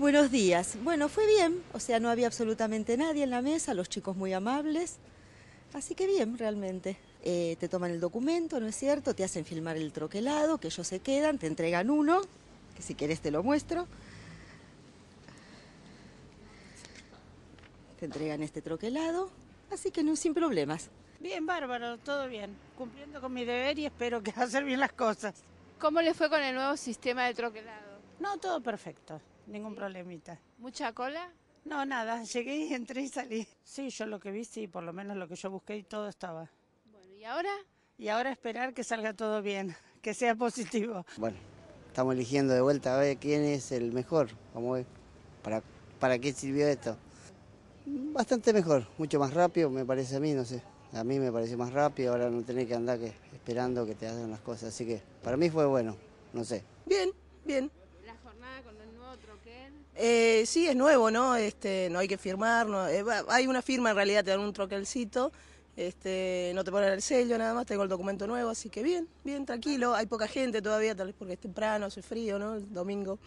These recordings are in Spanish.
Buenos días. Bueno, fue bien, o sea, no había absolutamente nadie en la mesa, los chicos muy amables, así que bien, realmente. Te toman el documento, ¿no es cierto? Te hacen filmar el troquelado, que ellos se quedan, te entregan uno, que si querés te lo muestro. Te entregan este troquelado, así que no, sin problemas. Bien, bárbaro, todo bien, cumpliendo con mi deber y espero que hacer bien las cosas. ¿Cómo les fue con el nuevo sistema de troquelado? No, todo perfecto, ningún problemita. ¿Mucha cola? No, nada, llegué, entré y salí. Sí, yo lo que vi, sí, por lo menos lo que yo busqué y todo estaba. Bueno, ¿y ahora? Y ahora esperar que salga todo bien, que sea positivo. Bueno, estamos eligiendo de vuelta a ver quién es el mejor, cómo es, para qué sirvió esto. Bastante mejor, mucho más rápido me parece a mí, no sé. A mí me pareció más rápido, ahora no tenés que andar esperando que te hagan las cosas. Así que para mí fue bueno, no sé. Bien, bien. ¿La jornada con el nuevo troquel? Sí, es nuevo, ¿no? No hay que firmar, no, hay una firma en realidad, te dan un troquelcito, no te ponen el sello nada más, tengo el documento nuevo, así que bien, bien, tranquilo. Hay poca gente todavía, tal vez porque es temprano, hace frío, ¿no? El domingo.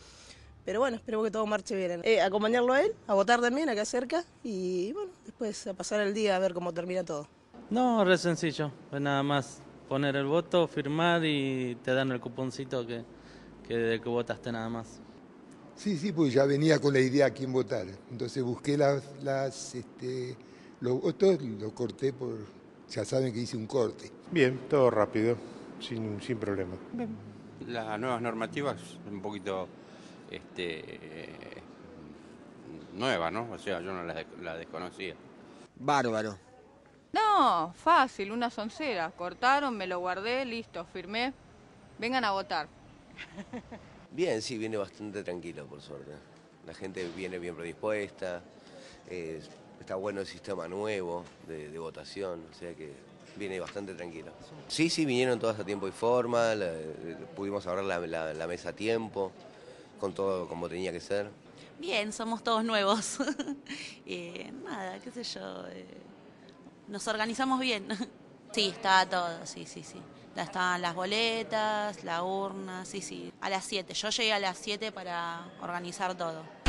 Pero bueno, espero que todo marche bien. Acompañarlo a él, a votar también acá cerca y bueno, después a pasar el día a ver cómo termina todo. No, re sencillo, pues nada más poner el voto, firmar y te dan el cuponcito del que votaste nada más. Sí, pues ya venía con la idea a quién votar, entonces busqué los votos, los corté ya saben que hice un corte. Bien, todo rápido, sin problema. Bien. Las nuevas normativas, un poquito nuevas, ¿no? O sea, yo no las desconocía. Bárbaro. No, fácil, una soncera. Cortaron, me lo guardé, listo, firmé. Vengan a votar. Bien, sí, viene bastante tranquilo, por suerte. La gente viene bien predispuesta. Está bueno el sistema nuevo de votación, o sea que viene bastante tranquilo. Sí, vinieron todas a tiempo y forma. Pudimos abrir la mesa a tiempo, con todo como tenía que ser. Bien, somos todos nuevos. Nada, qué sé yo. Nos organizamos bien. Sí, estaba todo, sí. Ya estaban las boletas, la urna, sí. A las 7, yo llegué a las 7 para organizar todo.